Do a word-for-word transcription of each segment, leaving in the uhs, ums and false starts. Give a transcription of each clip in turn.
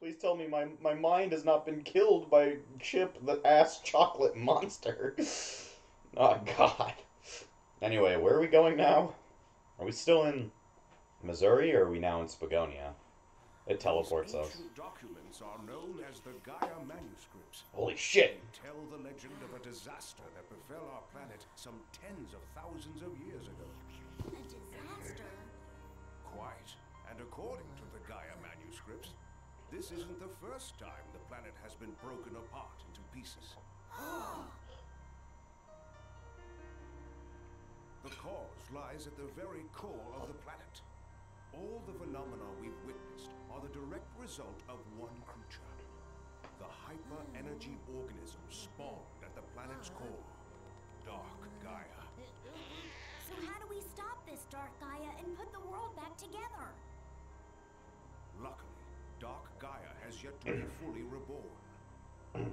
Please tell me my, my mind has not been killed by Chip the ass chocolate monster. Oh, God. Anyway, where are we going now? Are we still in Mazuri, or are we now in Spagonia? It teleports us. Documents are known as the Gaia Manuscripts. Holy shit! They tell the legend of a disaster that befell our planet some tens of thousands of years ago. A disaster? Quite. And according to the Gaia Manuscripts, this isn't the first time the planet has been broken apart into pieces. The cause lies at the very core of the planet. All the phenomena we've witnessed are the direct result of one creature. The hyper-energy organism spawned at the planet's core, Dark Gaia. So how do we stop this Dark Gaia and put the world back together? Luckily, Dark Gaia has yet to be fully reborn.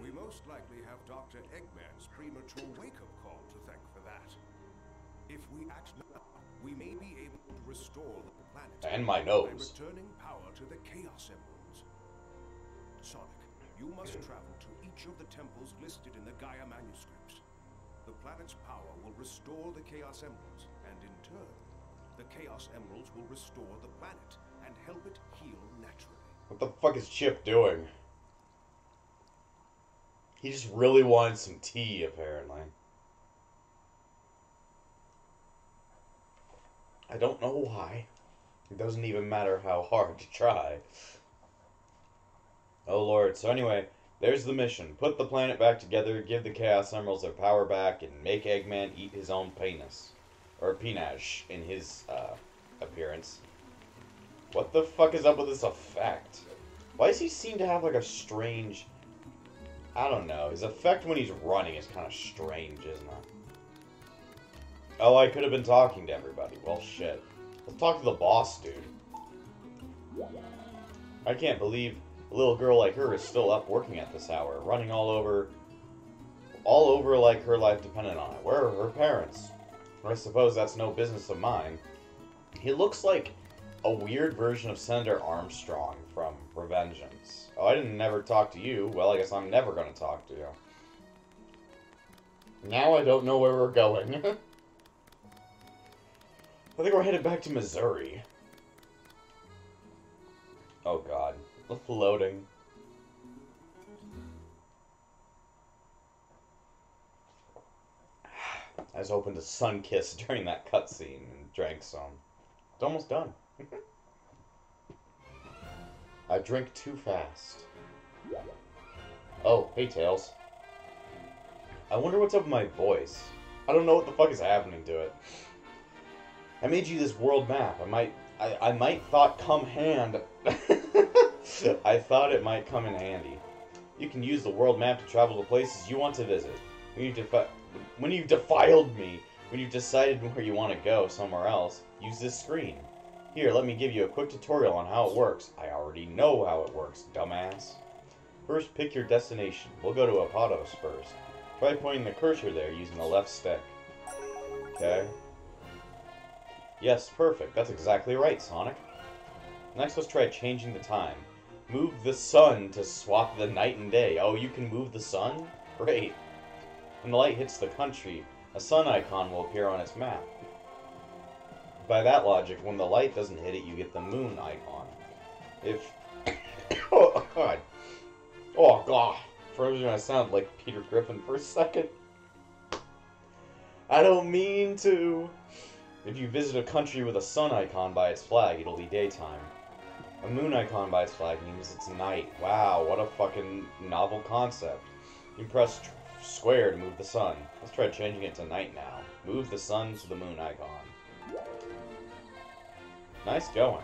We most likely have Doctor Eggman's premature wake-up call to thank for that. If we act now, we may be able to restore the planet and my nose by returning power to the Chaos Emeralds. Sonic, you must travel to each of the temples listed in the Gaia manuscripts. The planet's power will restore the Chaos Emeralds, and in turn, the Chaos Emeralds will restore the planet and help it heal naturally. What the fuck is Chip doing? He just really wanted some tea, apparently. I don't know why. It doesn't even matter how hard to try. Oh lord, so anyway, there's the mission. Put the planet back together, give the Chaos Emeralds their power back, and make Eggman eat his own penis. Or penash, in his, uh, appearance. What the fuck is up with this effect? Why does he seem to have, like, a strange... I don't know. His effect when he's running is kind of strange, isn't it? Oh, I could have been talking to everybody. Well, shit. Let's talk to the boss, dude. I can't believe a little girl like her is still up working at this hour, running all over, all over like her life depended on it. Where are her parents? I suppose that's no business of mine. He looks like a weird version of Senator Armstrong from Revengeance. Oh, I didn't never talk to you. Well, I guess I'm never going to talk to you. Now I don't know where we're going. I think we're headed back to Mazuri. Oh god. The floating. I just opened a sun kiss during that cutscene and drank some. It's almost done. I drink too fast. Oh, hey Tails. I wonder what's up with my voice. I don't know what the fuck is happening to it. I made you this world map. I might, I, I might thought come hand. I thought it might come in handy. You can use the world map to travel to places you want to visit. When you've, defi when you've defiled me, when you've decided where you want to go somewhere else, use this screen. Here, let me give you a quick tutorial on how it works. I already know how it works, dumbass. First, pick your destination. We'll go to Apotos first. Try pointing the cursor there using the left stick. Okay. Yes, perfect. That's exactly right, Sonic. Next, let's try changing the time. Move the sun to swap the night and day. Oh, you can move the sun? Great. When the light hits the country, a sun icon will appear on its map. By that logic, when the light doesn't hit it, you get the moon icon. If... oh, God. Oh, God. For a reason, I sound like Peter Griffin for a second. I don't mean to... If you visit a country with a sun icon by its flag, it'll be daytime. A moon icon by its flag means it's night. Wow, what a fucking novel concept. You press square to move the sun. Let's try changing it to night now. Move the sun to the moon icon. Nice going.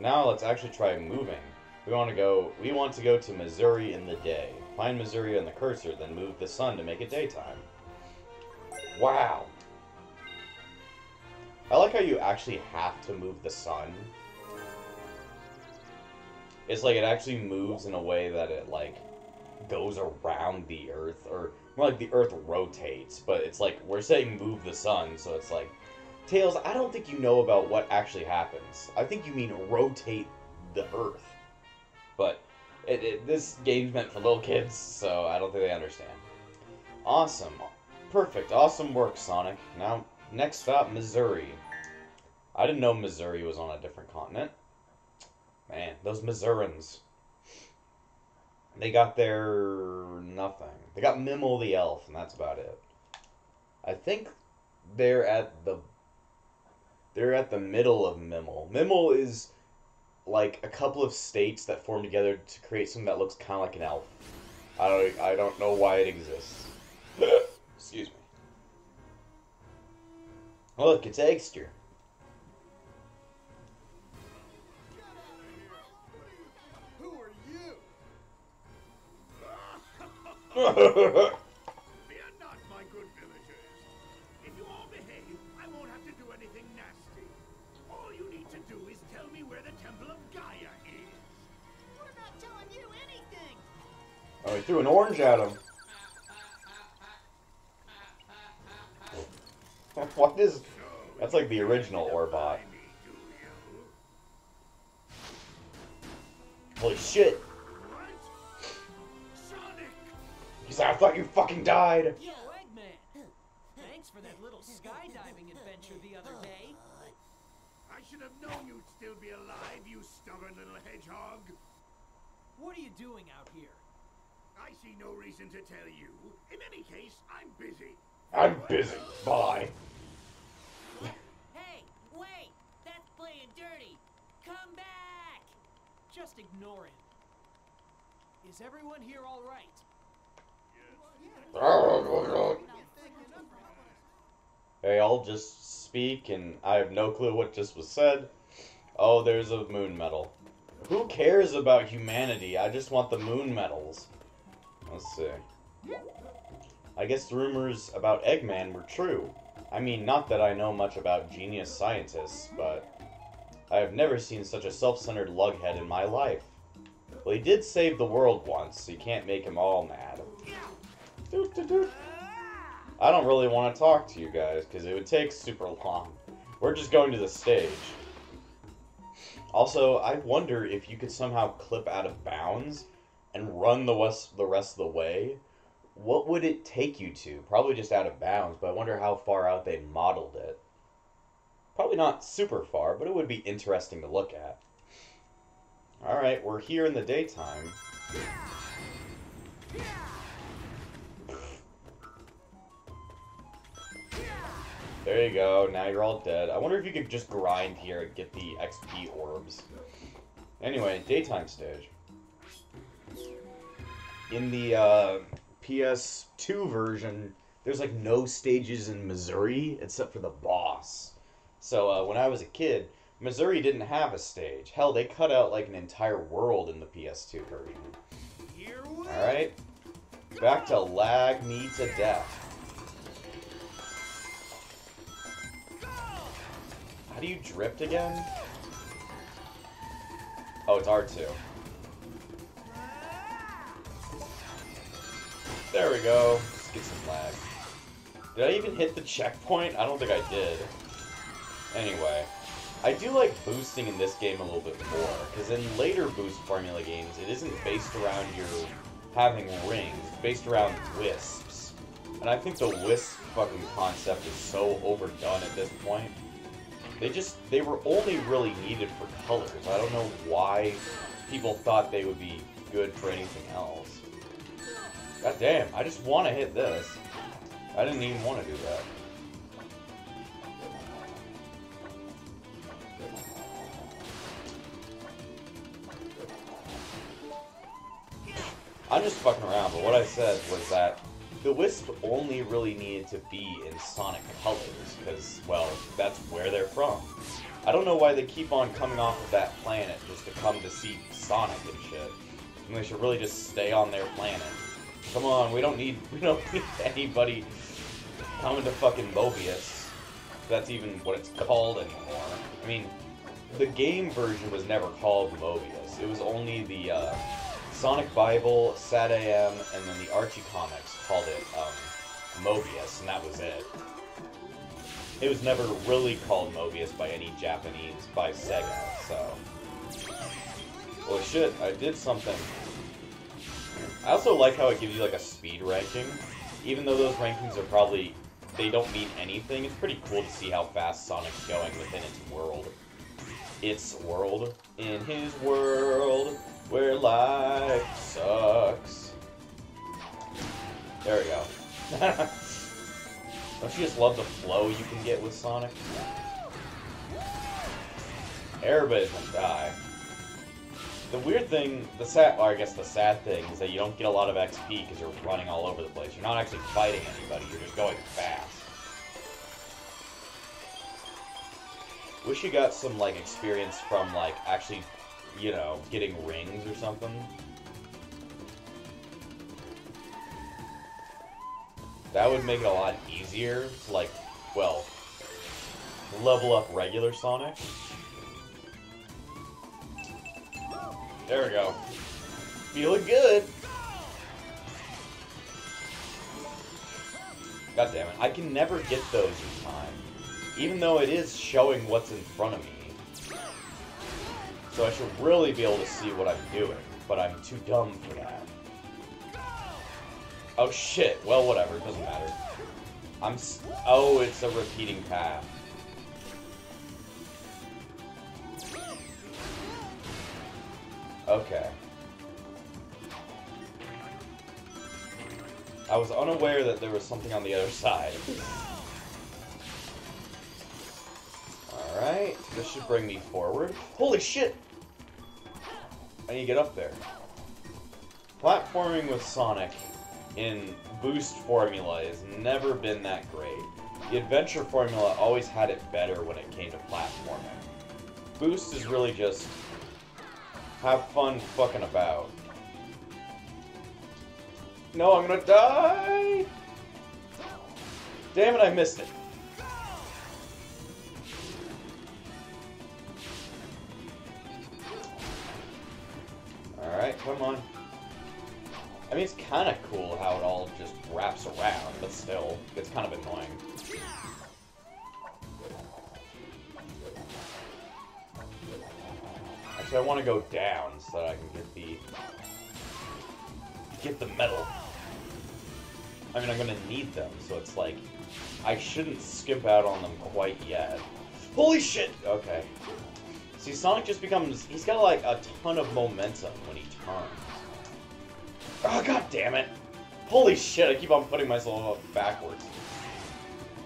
Now let's actually try moving. We want to go we want to go to Mazuri in the day. Find Mazuri on the cursor, then move the sun to make it daytime. Wow. I like how you actually have to move the sun. It's like it actually moves in a way that it, like, goes around the Earth, or more like the Earth rotates, but it's like, we're saying move the sun, so it's like, Tails, I don't think you know about what actually happens. I think you mean rotate the Earth. But It, it, this game's meant for little kids, so I don't think they understand. Awesome. Perfect. Awesome work, Sonic. Now, next up, Mazuri. I didn't know Mazuri was on a different continent. Man, those Mazurans. They got their... nothing. They got Mimble the Elf, and that's about it. I think they're at the... They're at the middle of Mimble. Mimble is like a couple of states that form together to create something that looks kind of like an elf. I don't, I don't know why it exists. Excuse me. Oh, look, it's Eggster. Get out of here. Who are you? Fear not, my good villagers. If you all behave, I won't have to do anything nasty. All you need to do is tell me where the Temple of Gaia is. We're not telling you anything. Oh, he threw an orange at him. What is... That's like the original Orbot. Holy shit! Sonic! He's like, I thought you fucking died! Yo, Eggman! Thanks for that little skydiving adventure the other day. I should have known you'd still be alive, you stubborn little hedgehog! What are you doing out here? I see no reason to tell you. In any case, I'm busy. I'm busy. Bye. Hey, wait! That's playing dirty. Come back! Just ignore it. Is everyone here all right? Yes. Hey, I'll just speak, and I have no clue what just was said. Oh, there's a moon medal. Who cares about humanity? I just want the moon medals. Let's see. I guess the rumors about Eggman were true. I mean, not that I know much about genius scientists, but I have never seen such a self-centered lughead in my life. Well, he did save the world once, so you can't make him all mad. Doot, doot, doot. I don't really want to talk to you guys, because it would take super long. We're just going to the stage. Also, I wonder if you could somehow clip out of bounds and run the west, the rest of the way. What would it take you to? Probably just out of bounds, but I wonder how far out they modeled it. Probably not super far, but it would be interesting to look at. Alright, we're here in the daytime. There you go, now you're all dead. I wonder if you could just grind here and get the X P orbs. Anyway, daytime stage. In the, uh... P S two version, there's like no stages in Mazuri except for the boss. So uh, when I was a kid, Mazuri didn't have a stage. Hell, they cut out like an entire world in the P S two version. Alright, back to lag me to death. How do you drift again? Oh, it's R two. There we go. Let's get some lag. Did I even hit the checkpoint? I don't think I did. Anyway, I do like boosting in this game a little bit more, because in later boost formula games, it isn't based around your having rings, it's based around wisps. And I think the wisp fucking concept is so overdone at this point. They just, they were only really needed for colors. I don't know why people thought they would be good for anything else. God damn, I just want to hit this. I didn't even want to do that. I'm just fucking around, but what I said was that the wisp only really needed to be in Sonic colors, because, well, that's where they're from. I don't know why they keep on coming off of that planet just to come to see Sonic and shit. And they should really just stay on their planet. Come on, we don't need we don't need anybody coming to fucking Mobius. That's even what it's called anymore. I mean, the game version was never called Mobius. It was only the uh, Sonic Bible, Sad A M, and then the Archie comics called it um, Mobius, and that was it. It was never really called Mobius by any Japanese by Sega. So, well, shit, I did something. I also like how it gives you like a speed ranking. Even though those rankings are probably, they don't mean anything, it's pretty cool to see how fast Sonic's going within its world. Its world. In his world, where life sucks. There we go. Don't you just love the flow you can get with Sonic? Everybody's gonna die. The weird thing, the sad, or I guess the sad thing, is that you don't get a lot of X P because you're running all over the place. You're not actually fighting anybody, you're just going fast. Wish you got some, like, experience from, like, actually, you know, getting rings or something. That would make it a lot easier to, like, well, level up regular Sonic. There we go. Feeling good! God damn it. I can never get those in time. Even though it is showing what's in front of me. So I should really be able to see what I'm doing. But I'm too dumb for that. Oh shit. Well, whatever. It doesn't matter. I'm s- Oh, it's a repeating path. Okay. I was unaware that there was something on the other side. Alright, this should bring me forward. Holy shit! I need to get up there. Platforming with Sonic in boost formula has never been that great. The adventure formula always had it better when it came to platforming. Boost is really just... have fun fucking about. No, I'm gonna die! Damn it, I missed it. Alright, come on. I mean, it's kinda cool how it all just wraps around, but still, it's kind of annoying. So I want to go down so that I can get the get the medal. I mean, I'm gonna need them, so it's like I shouldn't skimp out on them quite yet. Holy shit! Okay. See, Sonic just becomes—he's got like a ton of momentum when he turns. Oh god damn it! Holy shit! I keep on putting myself up backwards.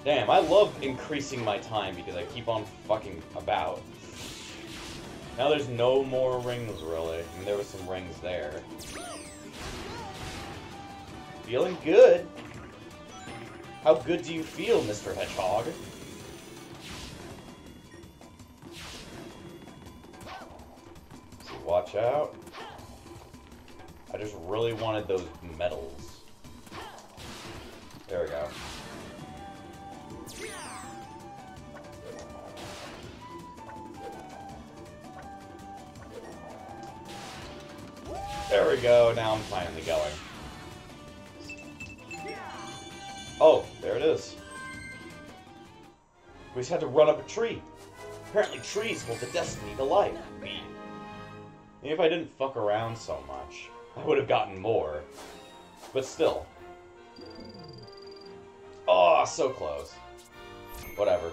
Damn, I love increasing my time because I keep on fucking about. Now there's no more rings, really. I mean, there were some rings there. Feeling good! How good do you feel, Mister Hedgehog? So watch out. I just really wanted those medals. There we go. There we go, now I'm finally going. Oh, there it is. We just had to run up a tree. Apparently trees hold the destiny to life. Maybe if I didn't fuck around so much, I would have gotten more. But still. Oh, so close. Whatever.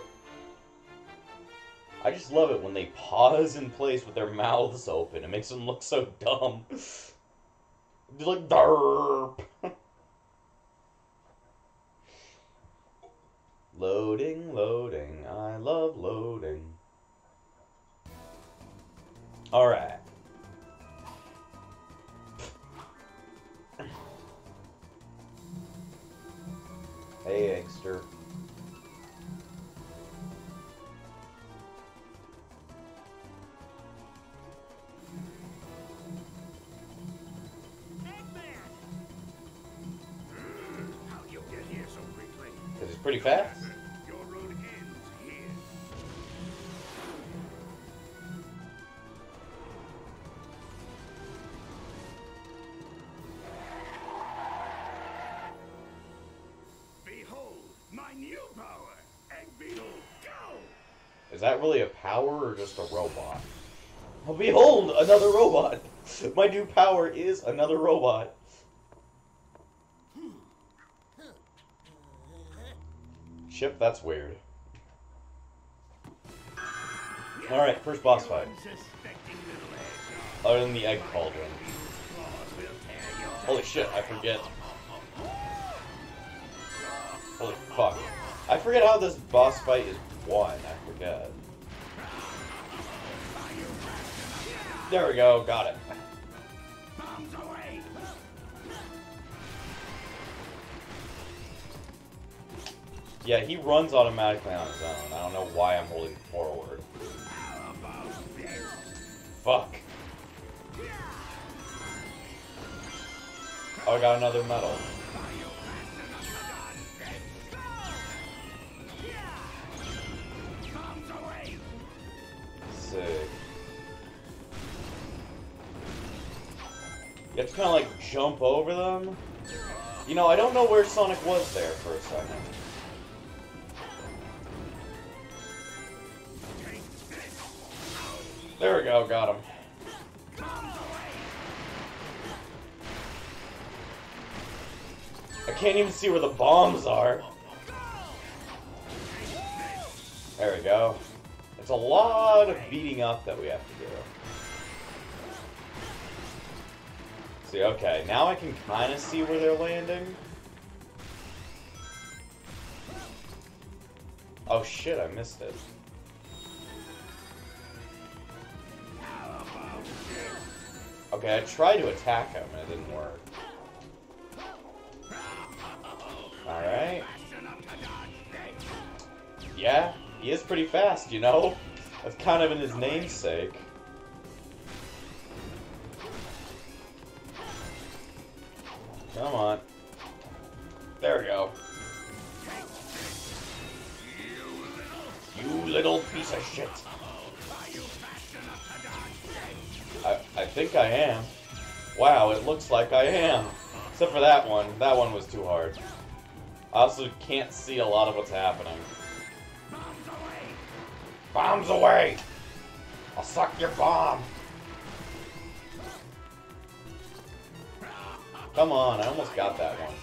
I just love it when they pause in place with their mouths open. It makes them look so dumb. They're like, derp. Loading, loading. I love loading. Alright. Hey, Eggster. Pretty fast. Your road ends here. Behold, my new power, Egg Beetle, go! Is that really a power or just a robot? Well, behold, another robot! My new power is another robot. ship? That's weird. Alright, first boss fight. Other than the egg cauldron. Holy shit, I forget. Holy fuck. I forget how this boss fight is won. I forget. There we go, got it. Yeah, he runs automatically on his own. I don't know why I'm holding forward. Fuck. Oh, I got another medal. Sick. You have to kind of like jump over them. You know, I don't know where Sonic was there for a second. There we go, got him. I can't even see where the bombs are. There we go. It's a lot of beating up that we have to do. See, okay, now I can kind of see where they're landing. Oh shit, I missed it. Okay, I tried to attack him and it didn't work. Alright. Yeah, he is pretty fast, you know? That's kind of in his namesake. Come on. There we go. You little piece of shit. I, I think I am. Wow, it looks like I am. Except for that one. That one was too hard. I also can't see a lot of what's happening. Bombs away! Bombs away! I'll suck your bomb! Come on, I almost got that one.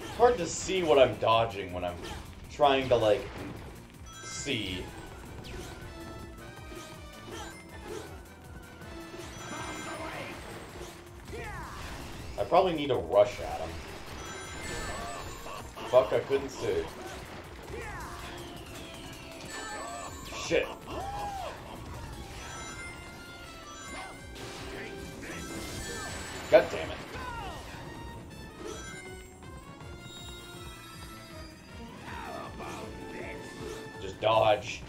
It's hard to see what I'm dodging when I'm trying to, like, see. I probably need to rush at him. Fuck, I couldn't see. Shit. God damn it. Just dodge.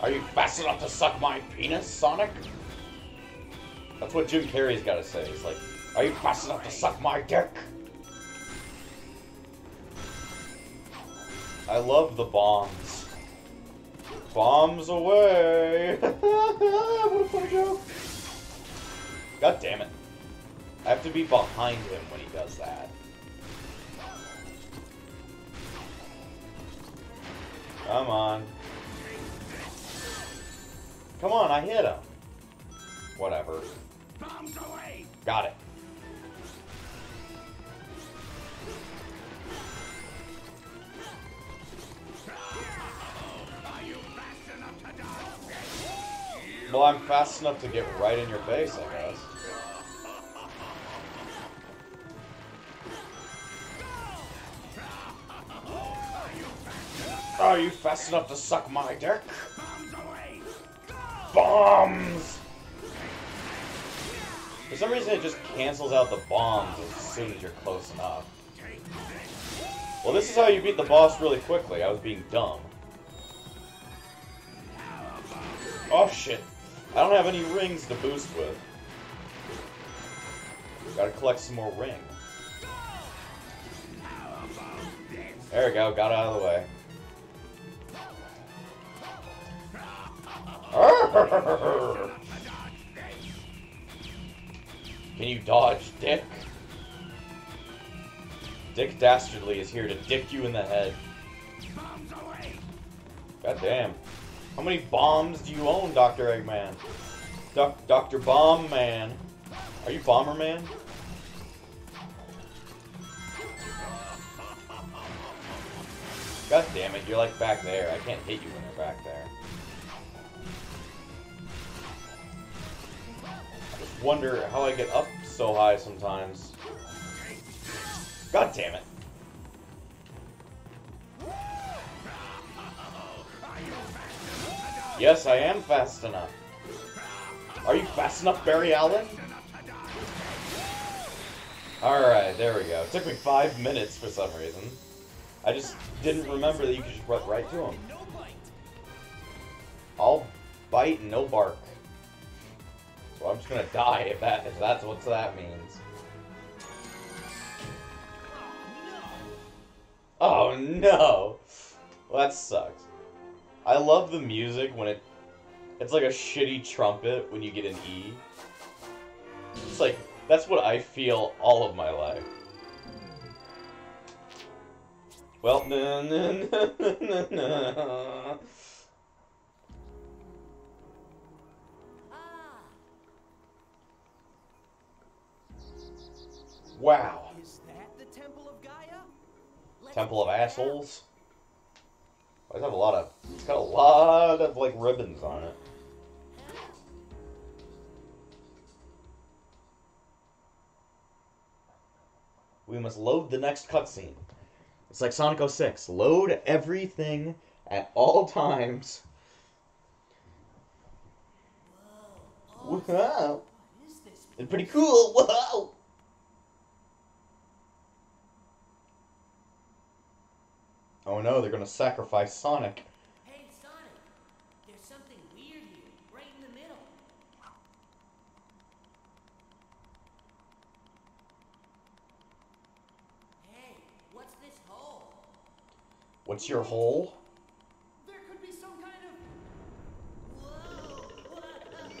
Are you fast enough to suck my penis, Sonic? That's what Jim Carrey's gotta say. He's like, are you fast enough to suck my dick? I love the bombs. Bombs away! What a funny joke! God damn it. I have to be behind him when he does that. Come on. Come on, I hit him. Whatever. Bombs away. Got it. Well, I'm fast enough to get right in your face, I guess. Are you fast enough to suck my dick? Bombs! For some reason it just cancels out the bombs as soon as you're close enough. Well, this is how you beat the boss really quickly. I was being dumb. Oh shit. I don't have any rings to boost with. Gotta collect some more rings. There we go, got out of the way. Can you dodge, Dick? Dick Dastardly is here to dick you in the head. God damn. How many bombs do you own, Doctor Eggman? Doc Doctor Bomb Man. Are you Bomberman? God damn it, you're like back there. I can't hit you when you're back there. I just wonder how I get up so high sometimes. God damn it. Yes, I am fast enough. Are you fast enough, Barry Allen? Alright, there we go. It took me five minutes for some reason. I just didn't remember that you could just run right to him. I'll bite and no bark. So I'm just gonna die if, that, if that's what that means. Oh no! Well, that sucks. I love the music when it... It's like a shitty trumpet when you get an E. It's like, that's what I feel all of my life. Well, no, no, no, no, no. Wow. Is that the Temple of Gaia? Temple of assholes? I have a lot of, it's got a lot of like ribbons on it. We must load the next cutscene. It's like Sonic oh six. Load everything at all times. Whoa! Wow. What is this? It's pretty cool. Wow. Oh no, they're gonna sacrifice Sonic. Hey Sonic, there's something weird here, right in the middle. Hey, what's this hole? What's your hole? There could be some kind of... Whoa, what the heck?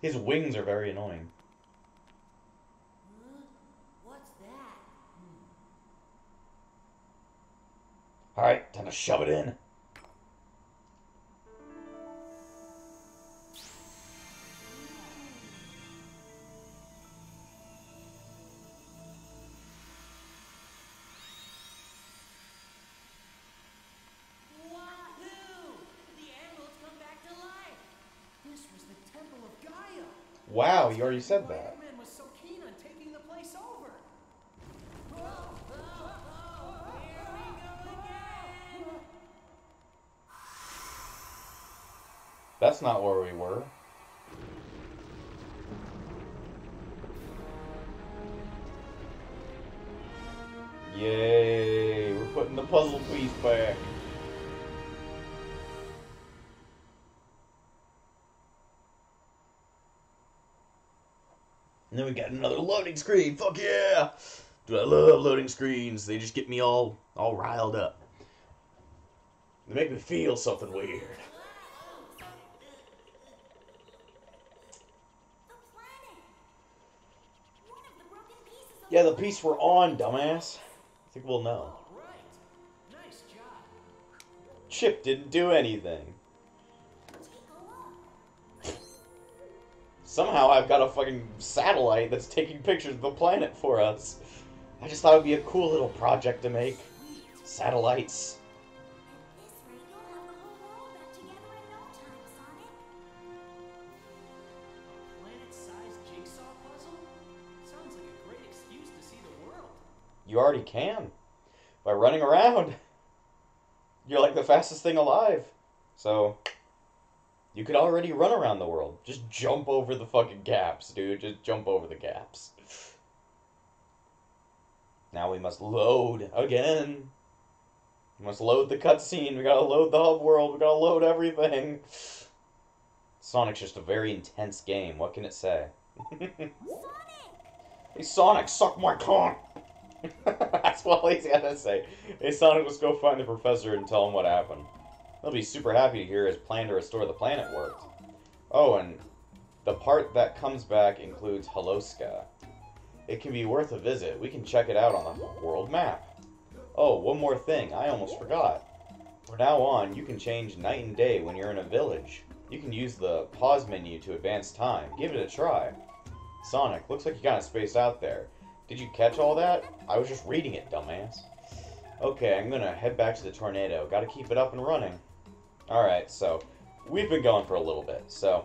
His wings are very annoying. Huh? What's that? Alright, time to shove it in. Wow, you already said that. Eggman was so keen on taking the place over. Whoa, whoa, whoa, here we go again. That's not where we were. Yay, we're putting the puzzle piece back. And then we got another loading screen. Fuck yeah! Dude, I love loading screens. They just get me all, all riled up. They make me feel something weird. Yeah, the piece we're on, dumbass. I think we'll know. Chip didn't do anything. Somehow I've got a fucking satellite that's taking pictures of the planet for us. I just thought it would be a cool little project to make. Satellites. Planet-sized jigsaw puzzle? Sounds like a great excuse to see the world. You already can. By running around. You're like the fastest thing alive. So... You could already run around the world. Just jump over the fucking gaps, dude. Just jump over the gaps. Now we must load again. We must load the cutscene. We gotta load the hub world. We gotta load everything. Sonic's just a very intense game. What can it say? Sonic! Hey, Sonic, suck my cock! That's all he's gotta say. Hey, Sonic, let's go find the professor and tell him what happened. He'll be super happy to hear his plan to restore the planet worked. Oh, and the part that comes back includes Holoska. It can be worth a visit. We can check it out on the world map. Oh, one more thing. I almost forgot. From now on, you can change night and day when you're in a village. You can use the pause menu to advance time. Give it a try. Sonic, looks like you got a space out there. Did you catch all that? I was just reading it, dumbass. Okay, I'm gonna head back to the tornado. Gotta keep it up and running. Alright, so we've been going for a little bit. So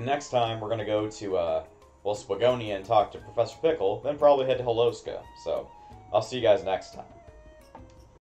next time we're gonna go to, uh, well, Spagonia and talk to Professor Pickle, then probably head to Holoska. So I'll see you guys next time.